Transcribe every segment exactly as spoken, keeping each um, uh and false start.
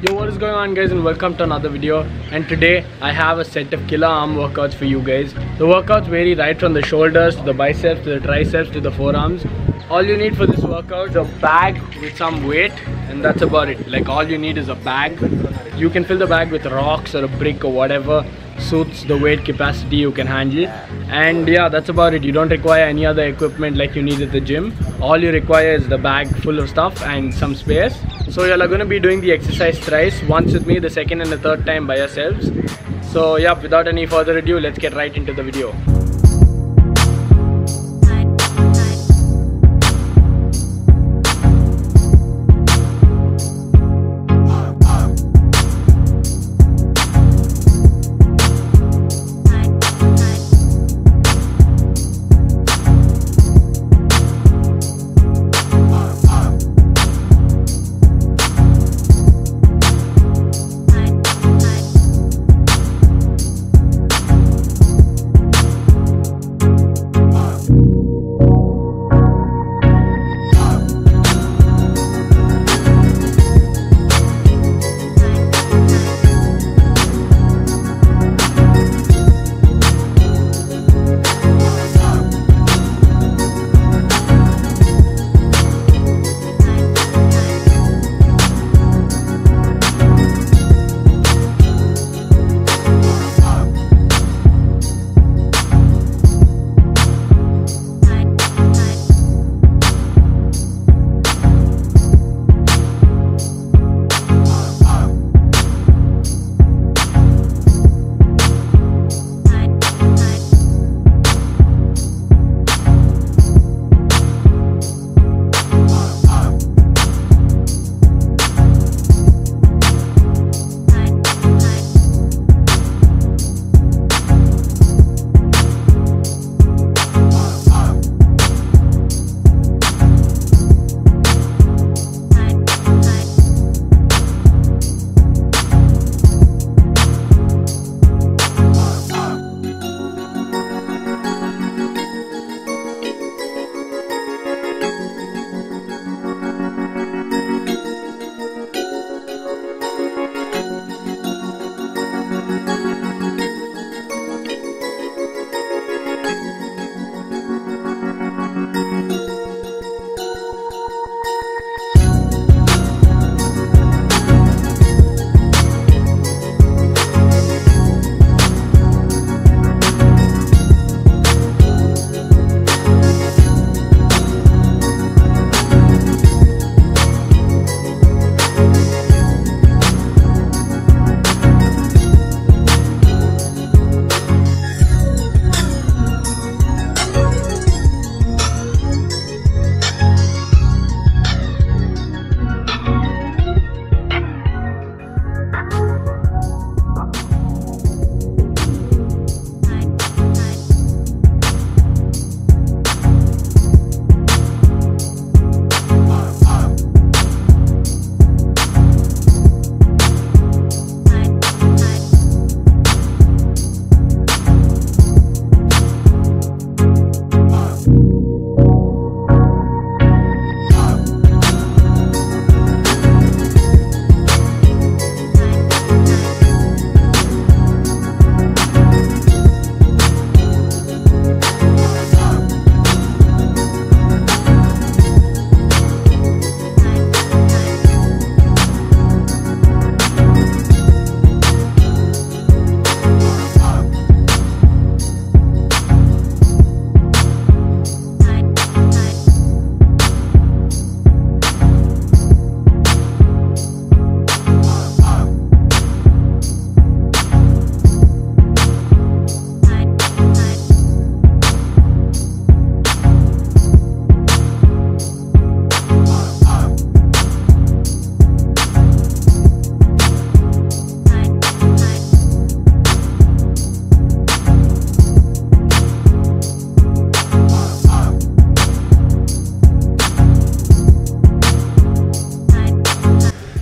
Yo, what is going on guys, and welcome to another video. And today I have a set of killer arm workouts for you guys. The workouts vary right from the shoulders to the biceps to the triceps to the forearms. All you need for this workout is a bag with some weight, and that's about it. Like, all you need is a bag. You can fill the bag with rocks or a brick or whatever suits the weight capacity you can handle. And yeah, that's about it. You don't require any other equipment like you need at the gym. All you require is the bag full of stuff and some spares. So you're going to be doing the exercise thrice, once with me, the second and the third time by yourselves. So yeah, without any further ado, let's get right into the video.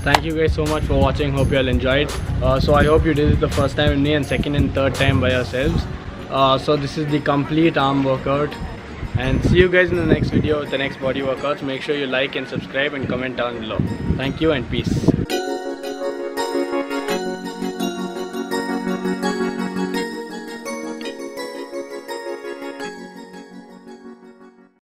Thank you guys so much for watching. Hope you all enjoyed. Uh, so I hope you did it the first time with me and second and third time by yourselves. Uh, so this is the complete arm workout, and see you guys in the next video with the next body workouts. Make sure you like and subscribe and comment down below. Thank you and peace.